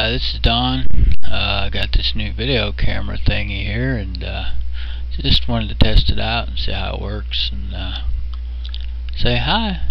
Hi, this is Don. I got this new video camera thingy here, and just wanted to test it out and see how it works, and say hi.